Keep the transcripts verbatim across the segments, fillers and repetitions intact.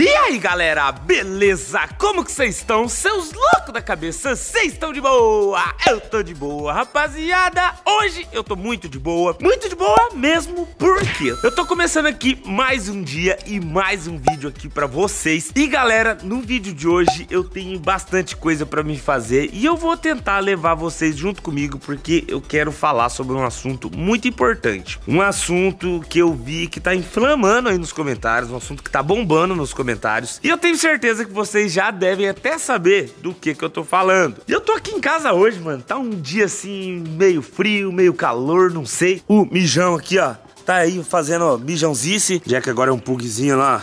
E aí galera, beleza? Como que vocês estão? Seus loucos da cabeça, vocês estão de boa? Eu tô de boa, rapaziada. Hoje eu tô muito de boa, muito de boa mesmo, porque eu tô começando aqui mais um dia e mais um vídeo aqui pra vocês. E galera, no vídeo de hoje eu tenho bastante coisa pra me fazer e eu vou tentar levar vocês junto comigo, porque eu quero falar sobre um assunto muito importante. Um assunto que eu vi que tá inflamando aí nos comentários, um assunto que tá bombando nos comentários. Comentários. E eu tenho certeza que vocês já devem até saber do que que eu tô falando. E eu tô aqui em casa hoje, mano. Tá um dia assim, meio frio, meio calor, não sei. O mijão aqui, ó, tá aí fazendo, ó, mijãozice. Já que agora é um pugzinho lá,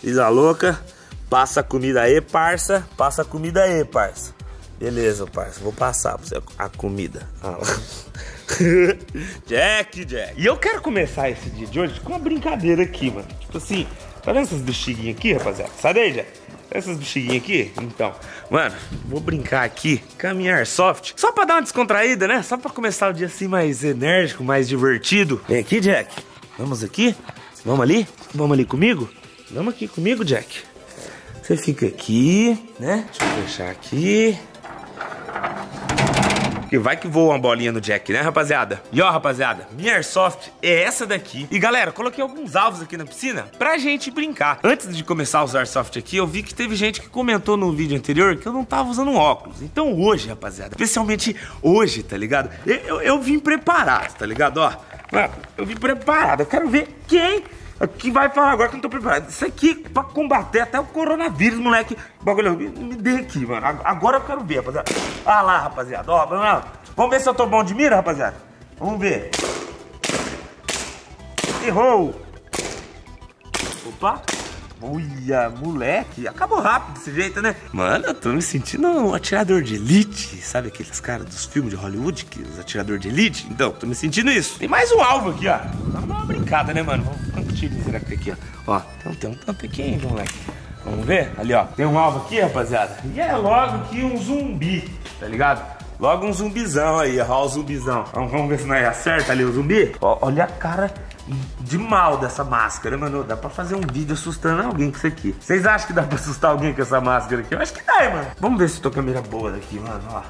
vida louca. Passa a comida aí, parça. Passa a comida aí, parça. Beleza, parça. Vou passar pra você a comida. Ah, Jack, Jack. E eu quero começar esse dia de hoje com uma brincadeira aqui, mano. Tipo assim... Tá vendo essas bexiguinhas aqui, rapaziada? Sabe aí, já? Essas bexiguinhas aqui? Então, mano, vou brincar aqui com a minha Airsoft. Só pra dar uma descontraída, né? Só pra começar o dia assim mais enérgico, mais divertido. Vem aqui, Jack. Vamos aqui? Vamos ali? Vamos ali comigo? Vamos aqui comigo, Jack. Você fica aqui, né? Deixa eu fechar aqui. Porque vai que voa uma bolinha no Jack, né, rapaziada? E ó, rapaziada, minha Airsoft é essa daqui. E galera, coloquei alguns alvos aqui na piscina pra gente brincar. Antes de começar a usar Airsoft aqui, eu vi que teve gente que comentou no vídeo anterior que eu não tava usando óculos. Então hoje, rapaziada, especialmente hoje, tá ligado? Eu, eu, eu vim preparado, tá ligado? Ó, eu vim preparado. Eu quero ver quem... que vai falar agora que eu não tô preparado. Isso aqui pra combater até o coronavírus, moleque. Bagulho, me, me dê aqui, mano. Agora eu quero ver, rapaziada. Ah lá, rapaziada. Ó, vamos lá. Vamos ver se eu tô bom de mira, rapaziada. Vamos ver. Errou. Opa. Uia, moleque. Acabou rápido desse jeito, né? Mano, eu tô me sentindo um atirador de elite. Sabe aqueles caras dos filmes de Hollywood? Que os atiradores de elite? Então, tô me sentindo isso. Tem mais um alvo aqui, ó. Dá uma brincada, né, mano? Quanto tiro será que tem aqui, ó? Ó, então tem um tanto aqui, hein, moleque? Vamos ver? Ali, ó. Tem um alvo aqui, rapaziada. E é logo que um zumbi, tá ligado? Logo um zumbizão aí, ó, o zumbizão. Vamos, vamos ver se nós acerta ali o zumbi. Ó, olha a cara de mal dessa máscara, mano. Dá pra fazer um vídeo assustando alguém com isso aqui. Vocês acham que dá pra assustar alguém com essa máscara aqui? Eu acho que dá, hein, mano. Vamos ver se eu tô com a mira boa daqui, mano, ó.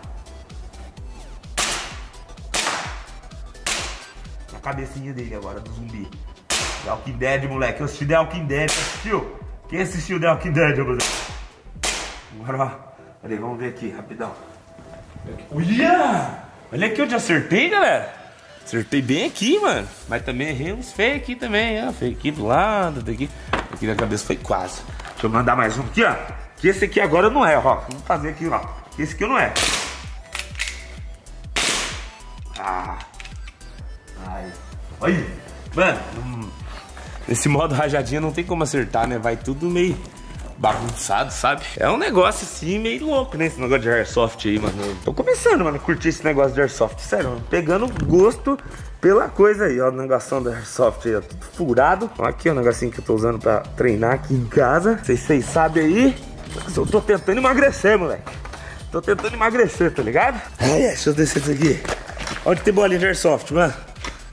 A cabecinha dele agora, do zumbi. The Walking Dead, moleque. Eu assisti The Walking Dead, assistiu? Quem assistiu The Walking Dead, meu Deus? Agora, ó. Olha aí, vamos ver aqui, rapidão. Olha! Olha aqui onde acertei, galera. Acertei bem aqui, mano. Mas também errei uns feios aqui também, ó. Feio aqui do lado, daqui. Aqui na cabeça foi quase. Deixa eu mandar mais um aqui, ó. Que esse aqui agora não é, ó. Vamos fazer aqui, ó. Esse aqui eu não é. Ah. Ai. Olha. Mano, nesse modo rajadinha não tem como acertar, né? Vai tudo meio... bagunçado, sabe? É um negócio assim meio louco, né? Esse negócio de Airsoft aí, mano. Eu tô começando, mano, a curtir esse negócio de Airsoft. Sério, mano, pegando gosto pela coisa aí, ó. O negocinho da Airsoft aí, ó. Tudo furado. Ó, aqui, ó, o negocinho que eu tô usando pra treinar aqui em casa. Vocês, vocês sabem aí. Eu tô tentando emagrecer, moleque. Tô tentando emagrecer, tá ligado? Ai, deixa eu descer isso aqui. Onde tem bolinha de Airsoft, mano?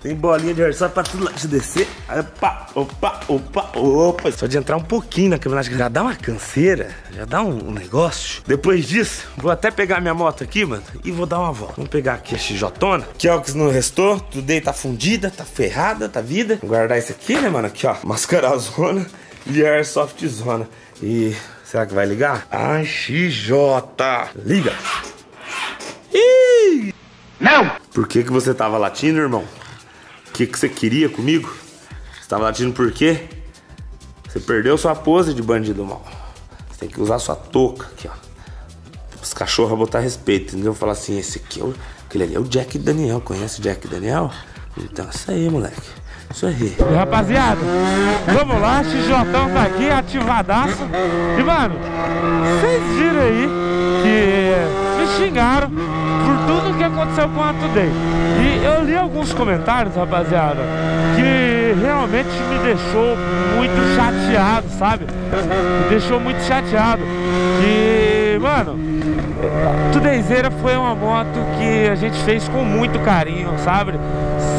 Tem bolinha de Airsoft pra tudo lá. Deixa eu descer. Opa, opa, opa, opa. Só de entrar um pouquinho na caminhonete já dá uma canseira, já dá um, um negócio. Depois disso, vou até pegar minha moto aqui, mano, e vou dar uma volta. Vamos pegar aqui a xijotona, que é o que não restou. Tudo aí tá fundida, tá ferrada, tá vida. Vou guardar isso aqui, né, mano? Aqui, ó, mascaralzona e Airsoft zona. E será que vai ligar? Ai, X J, liga. Ih! Não! Por que que você tava latindo, irmão? O que que você queria comigo? Você tava latindo por quê? Você perdeu sua pose de bandido mal. Você tem que usar sua touca aqui, ó. Os cachorros vão botar respeito, entendeu? Falar assim, esse aqui é o... aquele ali é o Jack Daniel. Conhece o Jack Daniel? Então, isso aí, moleque. Isso aí. Rapaziada, vamos lá. Xijotão tá aqui, ativadaço. E, mano, vocês viram aí que me xingaram por tudo o que aconteceu com a Today. E eu li alguns comentários, rapaziada, que realmente me deixou muito chateado, sabe? Me deixou muito chateado. E, mano, Todayzeira foi uma moto que a gente fez com muito carinho, sabe?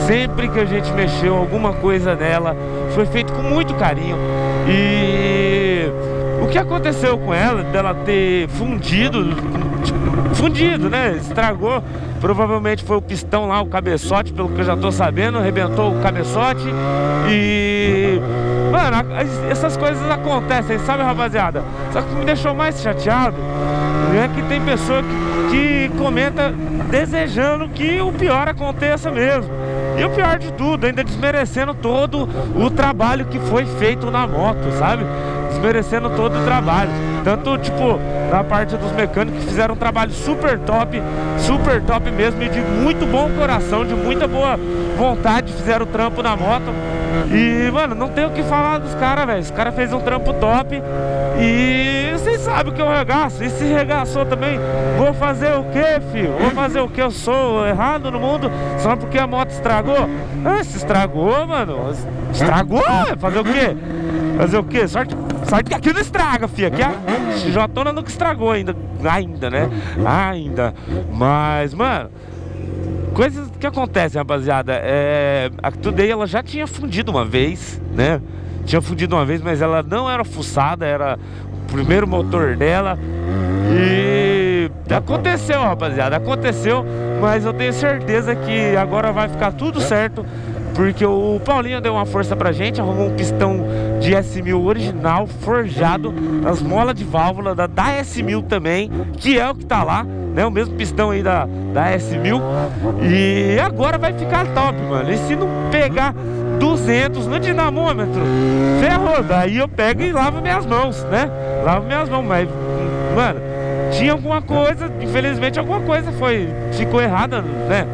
Sempre que a gente mexeu alguma coisa nela, foi feito com muito carinho. E... o que aconteceu com ela, dela ter fundido, fundido, né? Estragou, provavelmente foi o pistão lá, o cabeçote, pelo que eu já tô sabendo, arrebentou o cabeçote e... Mano, essas coisas acontecem, sabe, rapaziada? Só que o que me deixou mais chateado é que tem pessoa que, que comenta desejando que o pior aconteça mesmo. E o pior de tudo, ainda desmerecendo todo o trabalho que foi feito na moto, sabe? Desmerecendo todo o trabalho. Tanto, tipo, da parte dos mecânicos, que fizeram um trabalho super top, super top mesmo, e de muito bom coração, de muita boa vontade, fizeram o trampo na moto. E, mano, não tem o que falar dos caras, velho. Os caras fez um trampo top e vocês sabem o que eu regaço. E se regaçou também, vou fazer o quê, filho? Vou fazer o que eu sou errado no mundo só porque a moto estragou? Ah, se estragou, mano. Estragou? Fazer o quê? Fazer o quê? Sorte, sorte que aqui não estraga, filho. Aqui a Jotona nunca estragou ainda. Ainda, né? Ainda. Mas, mano... Coisas que acontecem, rapaziada, é, a Today ela já tinha fundido uma vez, né? Tinha fundido uma vez, mas ela não era fuçada, era o primeiro motor dela. E aconteceu, rapaziada, aconteceu, mas eu tenho certeza que agora vai ficar tudo certo. Porque o Paulinho deu uma força pra gente, arrumou um pistão de S mil original, forjado, as molas de válvula da, da S mil também, que é o que tá lá, né? O mesmo pistão aí da, da S mil. E agora vai ficar top, mano. E se não pegar duzentos no dinamômetro, ferrou, daí eu pego e lavo minhas mãos, né? Lavo minhas mãos, mas, mano, tinha alguma coisa, infelizmente alguma coisa foi, ficou errada, né?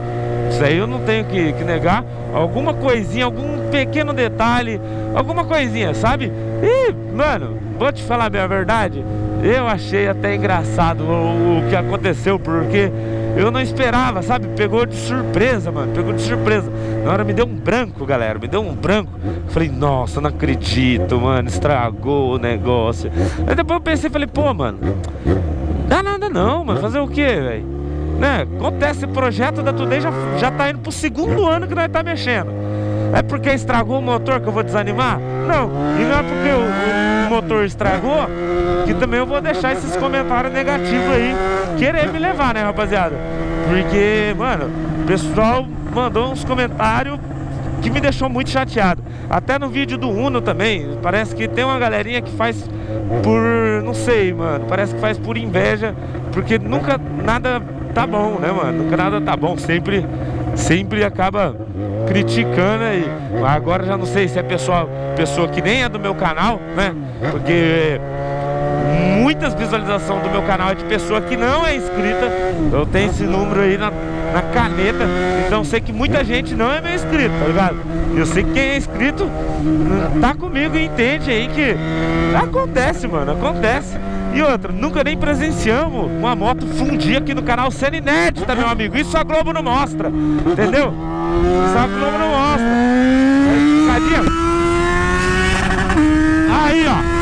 Isso aí eu não tenho que, que negar. Alguma coisinha, algum pequeno detalhe, alguma coisinha, sabe? E, mano, vou te falar bem a verdade, eu achei até engraçado o, o que aconteceu, porque eu não esperava, sabe? Pegou de surpresa, mano, pegou de surpresa. Na hora me deu um branco, galera, me deu um branco. Falei, nossa, não acredito, mano, estragou o negócio. Aí depois eu pensei, falei, pô, mano, dá nada não, mano, fazer o quê, velho? Né? Acontece, o projeto da Today já, já tá indo pro segundo ano que nós tá mexendo. É porque estragou o motor que eu vou desanimar? Não, e não é porque o, o motor estragou que também eu vou deixar esses comentários negativos aí querer me levar, né, rapaziada? Porque, mano, o pessoal mandou uns comentários que me deixou muito chateado. Até no vídeo do Uno também, parece que tem uma galerinha que faz por, não sei, mano, parece que faz por inveja, porque nunca nada... tá bom, né, mano? Nunca nada tá bom, sempre, sempre acaba criticando aí. Agora já não sei se é pessoa, pessoa que nem é do meu canal, né? Porque muitas visualizações do meu canal é de pessoa que não é inscrita. Eu tenho esse número aí na, na caneta, então sei que muita gente não é meu inscrito, tá ligado? Eu sei que quem é inscrito tá comigo e entende aí que acontece, mano, acontece. E outra, nunca nem presenciamos uma moto fundir aqui no canal sendo inédita, meu amigo. Isso a Globo não mostra, entendeu? Isso a Globo não mostra. Cadê? Aí, ó.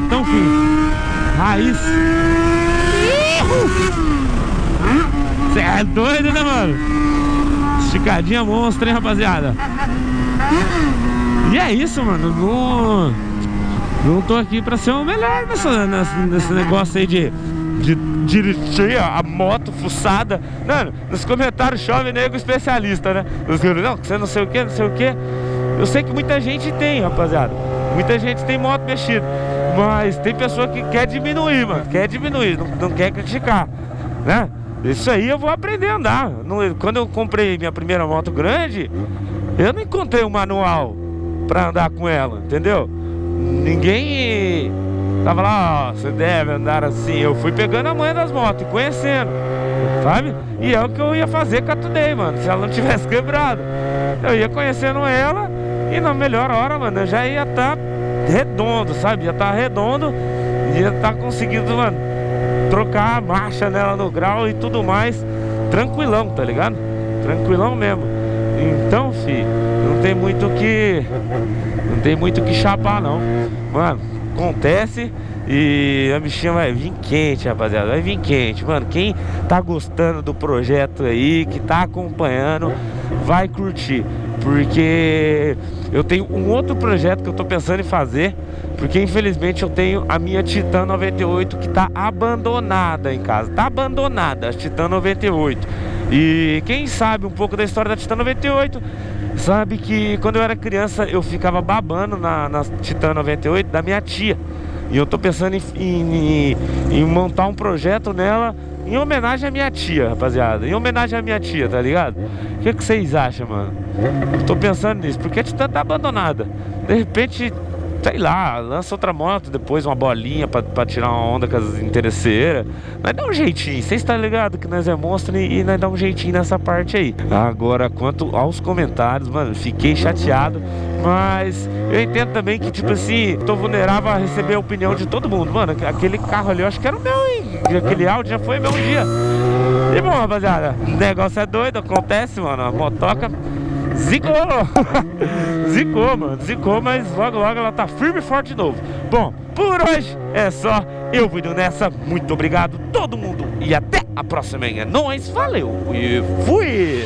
Jotão, filho. Raiz. Você é doido, né, mano? Esticadinha monstra, hein, rapaziada? E é isso, mano. Não, não tô aqui pra ser o melhor nessa, nessa, nesse negócio aí de dirigir a moto fuçada. Mano, nos comentários chove nego especialista, né? Não, você não sei o que, não sei o que. Eu sei que muita gente tem, rapaziada. Muita gente tem moto mexida. Mas tem pessoa que quer diminuir, mano. Quer diminuir, não, não quer criticar, né? Isso aí eu vou aprender a andar. Quando eu comprei minha primeira moto grande, eu não encontrei um manual pra andar com ela, entendeu? Ninguém tava lá, ó, você deve andar assim. Eu fui pegando a manha das motos e conhecendo, sabe? E é o que eu ia fazer com a Today, mano, se ela não tivesse quebrado. Eu ia conhecendo ela e na melhor hora, mano, eu já ia estar redondo, sabe? Já tá redondo, ia estar conseguindo, mano, trocar a marcha nela no grau e tudo mais, tranquilão, tá ligado? Tranquilão mesmo. Então, filho, não tem muito o que... Não tem muito o que chapar, não. Mano, acontece. E a bichinha vai vir quente, rapaziada. Vai vir quente, mano. Quem tá gostando do projeto aí, que tá acompanhando, vai curtir. Porque eu tenho um outro projeto que eu tô pensando em fazer. Porque infelizmente eu tenho a minha Titan noventa e oito que tá abandonada em casa. Tá abandonada a Titan noventa e oito. E quem sabe um pouco da história da Titan noventa e oito sabe que quando eu era criança eu ficava babando na, na Titan noventa e oito da minha tia. E eu tô pensando em, em, em montar um projeto nela em homenagem à minha tia, rapaziada. Em homenagem à minha tia, tá ligado? O que, que vocês acham, mano? Eu tô pensando nisso, porque a Titan tá abandonada. De repente, sei lá, lança outra moto, depois uma bolinha pra, pra tirar uma onda com as interesseiras. Nós dá um jeitinho, vocês tá ligado que nós é monstro e, e nós dá um jeitinho nessa parte aí. Agora, quanto aos comentários, mano, fiquei chateado. Mas eu entendo também que, tipo assim, tô vulnerável a receber a opinião de todo mundo. Mano, aquele carro ali eu acho que era o meu, hein? Aquele Audi já foi meu um dia. E bom, rapaziada, o negócio é doido, acontece, mano. A motoca zicou. Zicou, mano, zicou, mas logo, logo ela tá firme e forte de novo. Bom, por hoje é só. Eu fui do nessa, muito obrigado todo mundo. E até a próxima, hein? É nóis, valeu e fui!